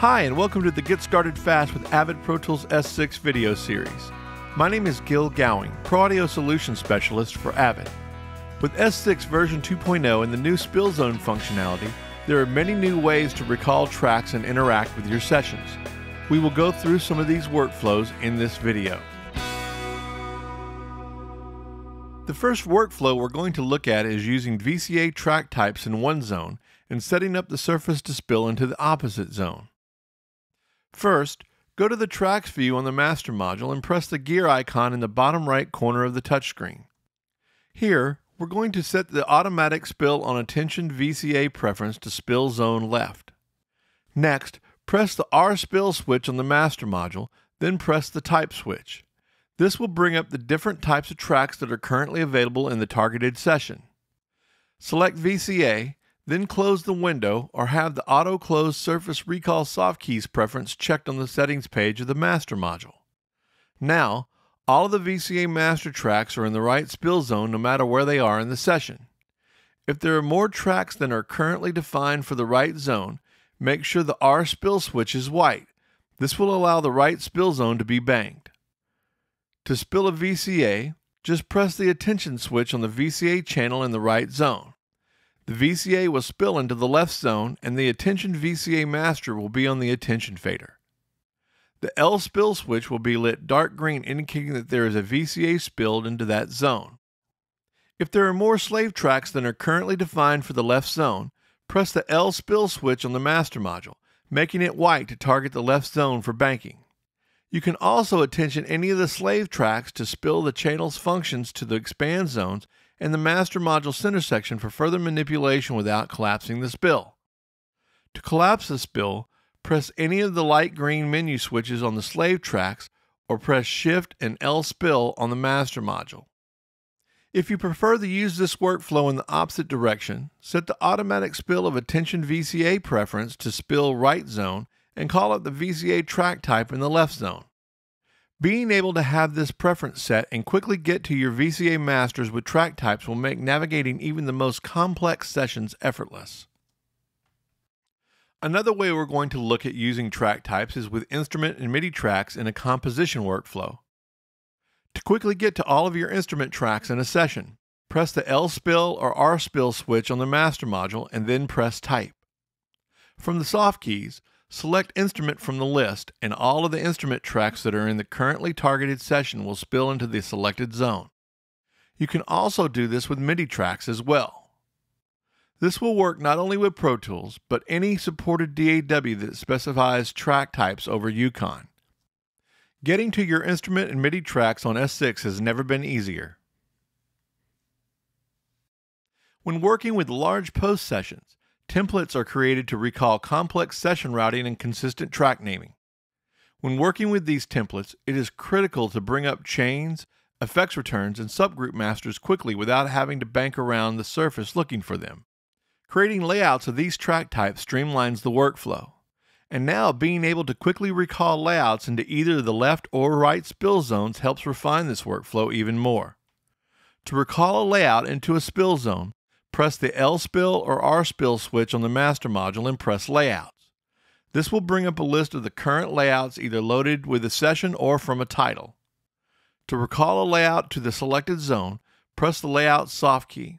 Hi, and welcome to the Get Started Fast with Avid Pro Tools S6 video series. My name is Gil Gowing, Pro Audio Solutions Specialist for Avid. With S6 version 2.0 and the new spill zone functionality, there are many new ways to recall tracks and interact with your sessions. We will go through some of these workflows in this video. The first workflow we're going to look at is using VCA track types in one zone and setting up the surface to spill into the opposite zone. First, go to the Tracks view on the Master Module and press the gear icon in the bottom right corner of the touchscreen. Here, we're going to set the automatic spill on attention VCA preference to spill zone left. Next, press the R spill switch on the Master Module, then press the Type switch. This will bring up the different types of tracks that are currently available in the targeted session. Select VCA, then close the window or have the Auto Close Surface Recall Softkeys preference checked on the settings page of the Master Module. Now, all of the VCA master tracks are in the right spill zone no matter where they are in the session. If there are more tracks than are currently defined for the right zone, make sure the R spill switch is white. This will allow the right spill zone to be banged. To spill a VCA, just press the attention switch on the VCA channel in the right zone. The VCA will spill into the left zone and the attention VCA master will be on the attention fader. The L spill switch will be lit dark green, indicating that there is a VCA spilled into that zone. If there are more slave tracks than are currently defined for the left zone, press the L spill switch on the master module, making it white to target the left zone for banking. You can also attention any of the slave tracks to spill the channel's functions to the expand zones and the master module center section for further manipulation without collapsing the spill. To collapse the spill, press any of the light green menu switches on the slave tracks or press Shift and L spill on the master module. If you prefer to use this workflow in the opposite direction, set the automatic spill of attention VCA preference to spill right zone and call up the VCA track type in the left zone. Being able to have this preference set and quickly get to your VCA masters with track types will make navigating even the most complex sessions effortless. Another way we're going to look at using track types is with instrument and MIDI tracks in a composition workflow. To quickly get to all of your instrument tracks in a session, press the L spill or R spill switch on the master module and then press Type. From the soft keys, select Instrument from the list, and all of the instrument tracks that are in the currently targeted session will spill into the selected zone. You can also do this with MIDI tracks as well. This will work not only with Pro Tools, but any supported DAW that specifies track types over EuCon. Getting to your instrument and MIDI tracks on S6 has never been easier. When working with large post sessions, templates are created to recall complex session routing and consistent track naming. When working with these templates, it is critical to bring up chains, effects returns, and subgroup masters quickly without having to bank around the surface looking for them. Creating layouts of these track types streamlines the workflow. And now being able to quickly recall layouts into either the left or right spill zones helps refine this workflow even more. To recall a layout into a spill zone, press the L spill or R spill switch on the master module and press Layouts. This will bring up a list of the current layouts either loaded with a session or from a title. To recall a layout to the selected zone, press the Layout soft key.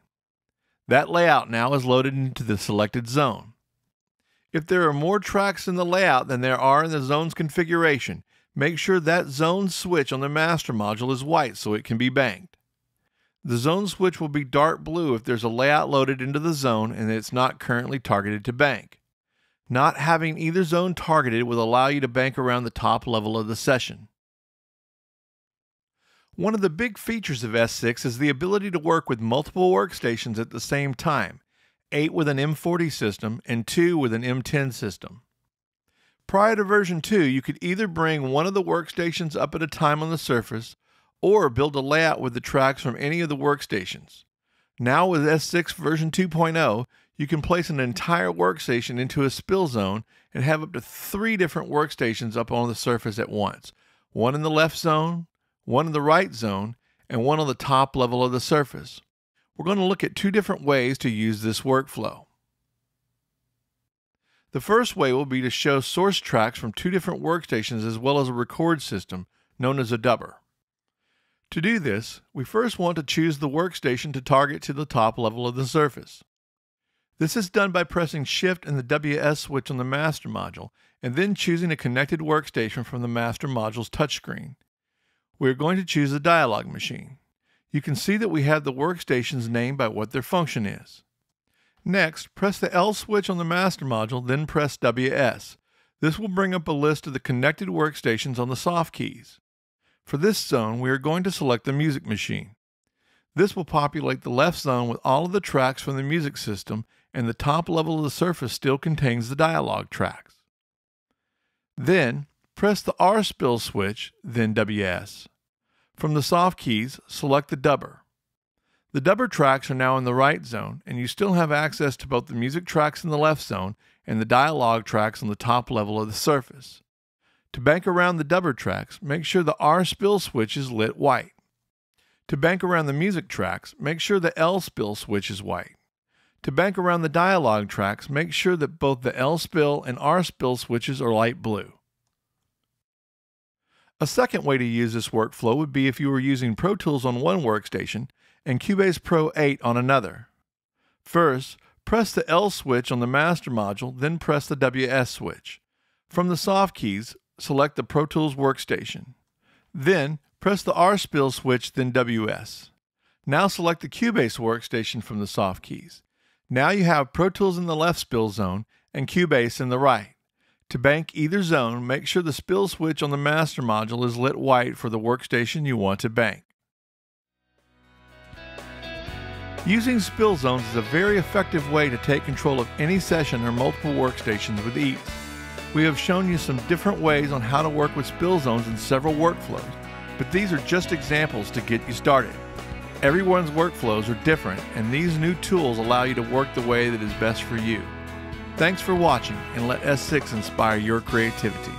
That layout now is loaded into the selected zone. If there are more tracks in the layout than there are in the zone's configuration, make sure that zone switch on the master module is white so it can be banked. The zone switch will be dark blue if there's a layout loaded into the zone and it's not currently targeted to bank. Not having either zone targeted will allow you to bank around the top level of the session. One of the big features of S6 is the ability to work with multiple workstations at the same time, 8 with an M40 system and 2 with an M10 system. Prior to version 2, you could either bring one of the workstations up at a time on the surface or build a layout with the tracks from any of the workstations. Now with S6 version 2.0, you can place an entire workstation into a spill zone and have up to 3 different workstations up on the surface at once. One in the left zone, one in the right zone, and one on the top level of the surface. We're going to look at 2 different ways to use this workflow. The first way will be to show source tracks from two different workstations as well as a record system, known as a dubber. To do this, we first want to choose the workstation to target to the top level of the surface. This is done by pressing Shift and the WS switch on the master module, and then choosing a connected workstation from the master module's touchscreen. We are going to choose a dialog machine. You can see that we have the workstations named by what their function is. Next, press the L switch on the master module, then press WS. This will bring up a list of the connected workstations on the soft keys. For this zone, we are going to select the music machine. This will populate the left zone with all of the tracks from the music system, and the top level of the surface still contains the dialog tracks. Then, press the R-spill switch, then WS. From the soft keys, select the dubber. The dubber tracks are now in the right zone, and you still have access to both the music tracks in the left zone and the dialogue tracks on the top level of the surface. To bank around the dubber tracks, make sure the R-spill switch is lit white. To bank around the music tracks, make sure the L-spill switch is white. To bank around the dialogue tracks, make sure that both the L-spill and R-spill switches are light blue. A second way to use this workflow would be if you were using Pro Tools on one workstation and Cubase Pro 8 on another. First, press the L switch on the master module, then press the WS switch. From the soft keys, select the Pro Tools workstation. Then, press the R-spill switch, then WS. Now select the Cubase workstation from the soft keys. Now you have Pro Tools in the left spill zone and Cubase in the right. To bank either zone, make sure the spill switch on the master module is lit white for the workstation you want to bank. Using spill zones is a very effective way to take control of any session or multiple workstations with ease. We have shown you some different ways on how to work with spill zones in several workflows, but these are just examples to get you started. Everyone's workflows are different, and these new tools allow you to work the way that is best for you. Thanks for watching, and let S6 inspire your creativity.